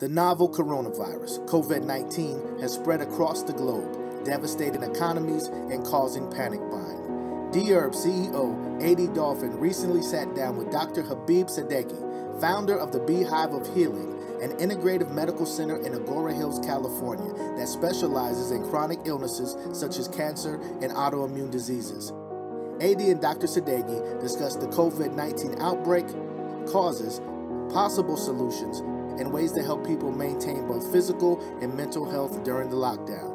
The novel coronavirus, COVID-19, has spread across the globe, devastating economies and causing panic buying. D-Herb CEO A.D. Dolphin recently sat down with Dr. Habib Sedeghi, founder of The Beehive of Healing, an integrative medical center in Agoura Hills, California, that specializes in chronic illnesses such as cancer and autoimmune diseases. AD and Dr. Sedeghi discussed the COVID-19 outbreak, causes, possible solutions, and ways to help people maintain both physical and mental health during the lockdown.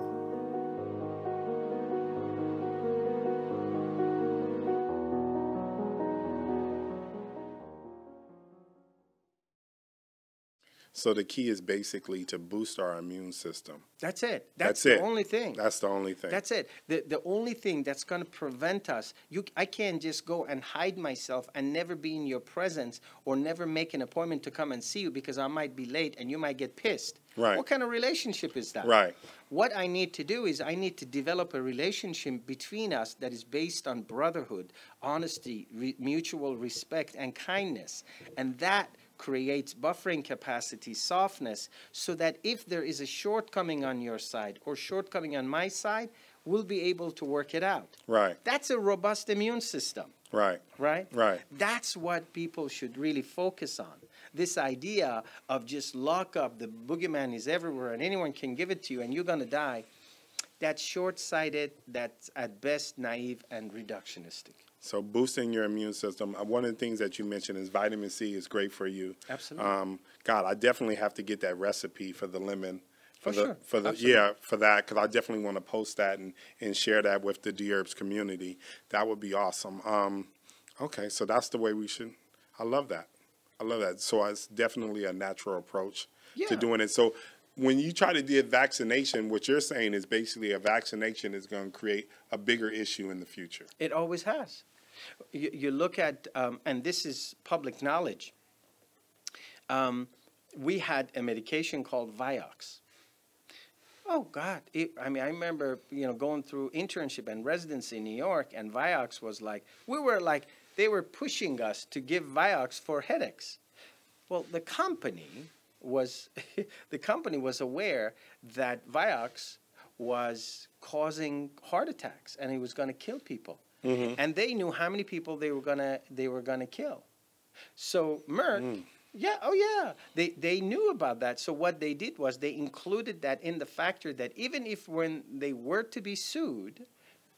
So the key is basically to boost our immune system. That's it. That's it. The only thing. That's the only thing. That's it. The only thing that's going to prevent us. I can't just go and hide myself and never be in your presence or never make an appointment to come and see you because I might be late and you might get pissed. Right. What kind of relationship is that? Right. What I need to do is I need to develop a relationship between us that is based on brotherhood, honesty, mutual respect, and kindness, and that creates buffering capacity, softness, so that if there is a shortcoming on your side or shortcoming on my side, we'll be able to work it out. Right. That's a robust immune system. Right. Right? Right. That's what people should really focus on. This idea of just lock up, the boogeyman is everywhere and anyone can give it to you and you're going to die, that's short-sighted, that's at best naive and reductionistic. So boosting your immune system. One of the things that you mentioned is vitamin C is great for you. Absolutely. God, I definitely have to get that recipe for the lemon. For that, because I definitely want to post that and share that with the D-Herbs community. That would be awesome. Okay, so that's the way we should. I love that. I love that. So it's definitely a natural approach to doing it. So when you try to do a vaccination, what you're saying is basically a vaccination is going to create a bigger issue in the future. It always has. You look at, and this is public knowledge, we had a medication called Vioxx. Oh, God. I mean, I remember, you know, going through internship and residency in New York, and Vioxx was like, they were pushing us to give Vioxx for headaches. Well, the company was, aware that Vioxx was causing heart attacks and it was going to kill people. Mm-hmm. And they knew how many people they were gonna kill. So Merck, they knew about that. So what they did was they included that in the factor that even if when they were to be sued,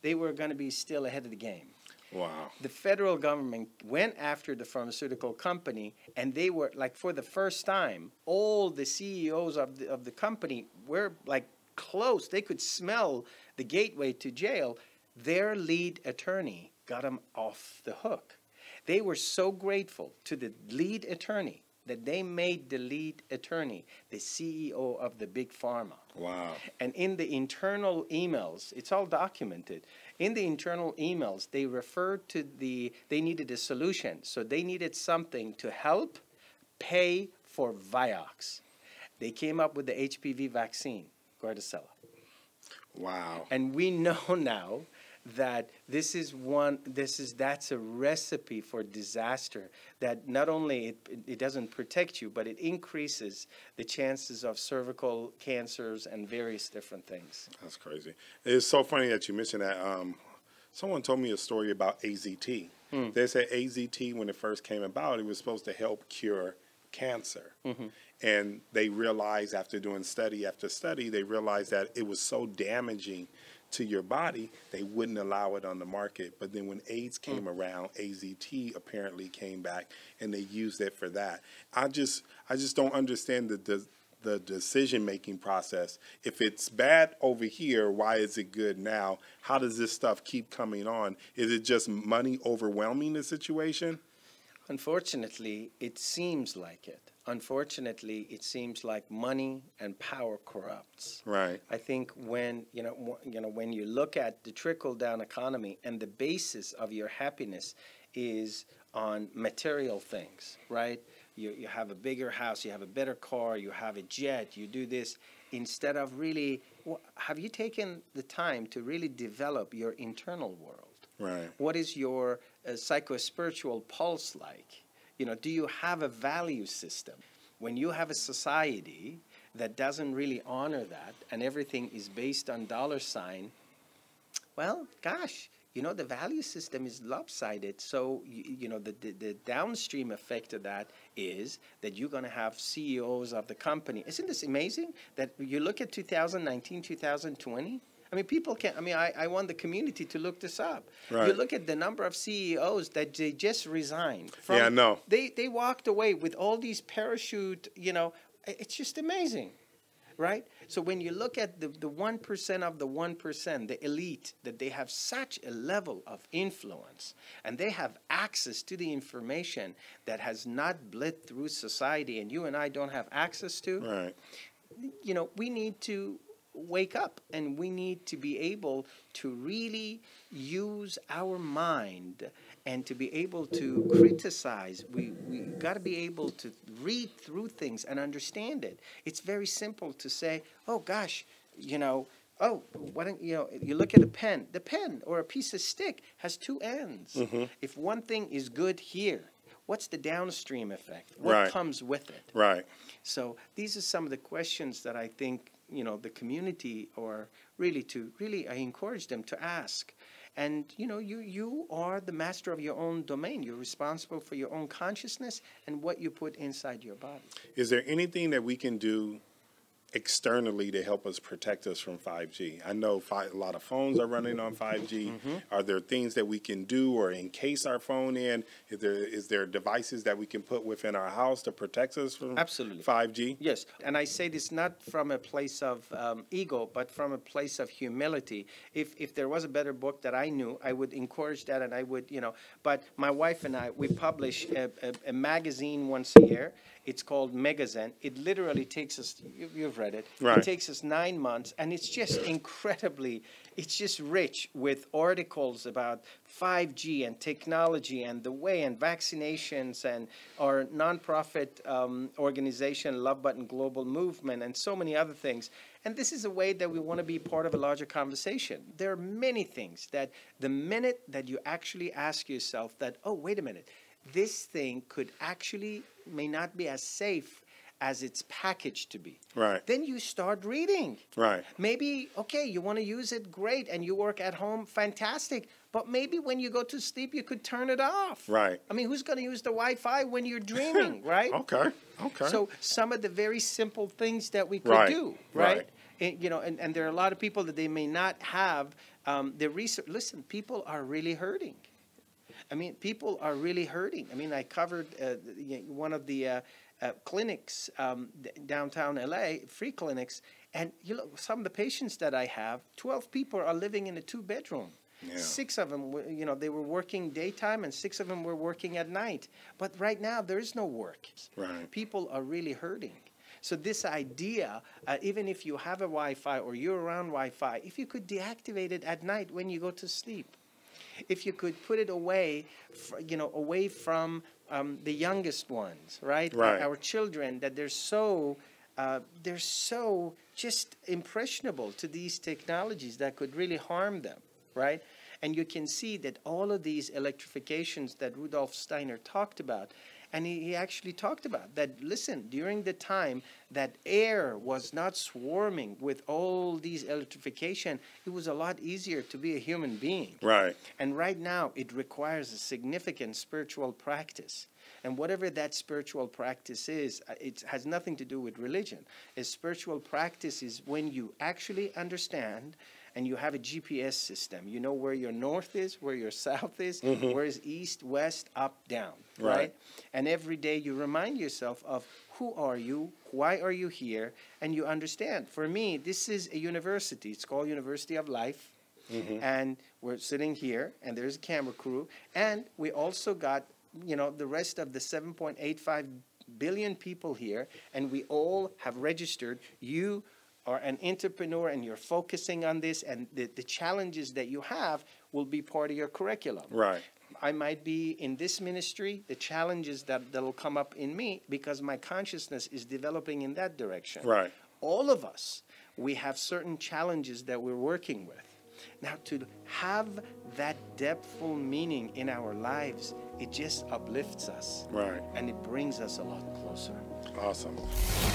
they were going to be still ahead of the game. Wow. The federal government went after the pharmaceutical company, and they were like, for the first time, all the CEOs of the company were like close. They could smell the gateway to jail. Their lead attorney got them off the hook. They were so grateful to the lead attorney that they made the lead attorney the CEO of the big pharma. Wow. And in the internal emails, it's all documented. In the internal emails, they referred to they needed a solution. So they needed something to help pay for Vioxx. They came up with the HPV vaccine, Gardasil. Wow. And we know now that that's a recipe for disaster, that not only it doesn't protect you, but it increases the chances of cervical cancers and various different things. That's crazy. It's so funny that you mentioned that. Someone told me a story about AZT. Mm. They said AZT, when it first came about, it was supposed to help cure cancer. Mm-hmm. And they realized after doing study after study, they realized that it was so damaging to your body, they wouldn't allow it on the market. But then when AIDS came around, AZT apparently came back, and they used it for that. I just don't understand the decision-making process. If it's bad over here, why is it good now? How does this stuff keep coming on? Is it just money overwhelming the situation? Unfortunately, it seems like it. Unfortunately, it seems like money and power corrupts. Right. I think when when you look at the trickle-down economy and the basis of your happiness is on material things, right? You have a bigger house, you have a better car, you have a jet, you do this, instead of really, have you taken the time to really develop your internal world? Right. What is your psycho-spiritual pulse like? You know, do you have a value system? When you have a society that doesn't really honor that and everything is based on dollar sign, well, gosh, you know, the value system is lopsided. So, you know, the downstream effect of that is that you're going to have CEOs of the company. Isn't this amazing that you look at 2019, 2020? I mean, people can't, I mean, I want the community to look this up. Right. You look at the number of CEOs that they just resigned from. Yeah, I know. They walked away with all these parachute, you know, it's just amazing, right? So when you look at the 1% of the 1%, the elite, that they have such a level of influence and they have access to the information that has not bled through society and you and I don't have access to, right. You know, we need to wake up and we need to be able to really use our mind and to be able to criticize. We got to be able to read through things and understand it. It's very simple to say, oh gosh, you know, oh, why don't, you know, you look at a pen. The pen or a piece of stick has two ends. Mm-hmm. If one thing is good here, what's the downstream effect? What right. comes with it? Right. So these are some of the questions that I think, you know, the community, or really to really, I encourage them to ask. And, you know, you are the master of your own domain. You're responsible for your own consciousness and what you put inside your body. Is there anything that we can do externally to help us protect us from 5G? I know a lot of phones are running on 5G. Mm-hmm. Are there things that we can do or encase our phone in? Is there devices that we can put within our house to protect us from Absolutely. 5G? Yes, and I say this not from a place of ego, but from a place of humility. If there was a better book that I knew, I would encourage that, and I would, you know. But my wife and I, we publish a magazine once a year. It's called MegaZen. It literally takes us, you've read it, right. It takes us 9 months, and it's just incredibly, it's just rich with articles about 5G and technology and the way and vaccinations, and our nonprofit organization, Love Button Global Movement, and so many other things. And this is a way that we want to be part of a larger conversation. There are many things that the minute that you actually ask yourself that, oh, wait a minute, this thing could actually may not be as safe as it's packaged to be. Right. Then you start reading. Right. Maybe, okay, you want to use it, great, and you work at home, fantastic. But maybe when you go to sleep, you could turn it off. Right. I mean, who's going to use the Wi-Fi when you're dreaming, right? Okay, okay. So some of the very simple things that we could right. do, right? Right. And, you know, and there are a lot of people that they may not have the research. Listen, people are really hurting. I mean, people are really hurting. I mean, I covered one of the clinics downtown LA, free clinics, and you look, some of the patients that I have, 12 people are living in a 2-bedroom. Yeah. 6 of them, you know, they were working daytime, and 6 of them were working at night. But right now, there is no work. Right. People are really hurting. So this idea, even if you have a Wi-Fi or you're around Wi-Fi, if you could deactivate it at night when you go to sleep. If you could put it away, you know, away from the youngest ones, right? Right. Our children, that they're so just impressionable to these technologies that could really harm them, right? And you can see that all of these electrifications that Rudolf Steiner talked about, and he actually talked about that, listen, during the time that air was not swarming with all these electrification, it was a lot easier to be a human being. Right. And right now, it requires a significant spiritual practice. And whatever that spiritual practice is, it has nothing to do with religion. A spiritual practice is when you actually understand and you have a GPS system. You know where your north is, where your south is, mm-hmm. where is east, west, up, down, right. right? And every day you remind yourself of who are you, why are you here, and you understand. For me, this is a university. It's called University of Life, mm-hmm. and we're sitting here, and there's a camera crew, and we also got, you know, the rest of the 7.85 billion people here, and we all have registered. You are an entrepreneur and you're focusing on this, and the challenges that you have will be part of your curriculum. Right. I might be in this ministry, the challenges that will come up in me because my consciousness is developing in that direction. Right. All of us, we have certain challenges that we're working with. Now, to have that depthful meaning in our lives, it just uplifts us. Right. And it brings us a lot closer. Awesome.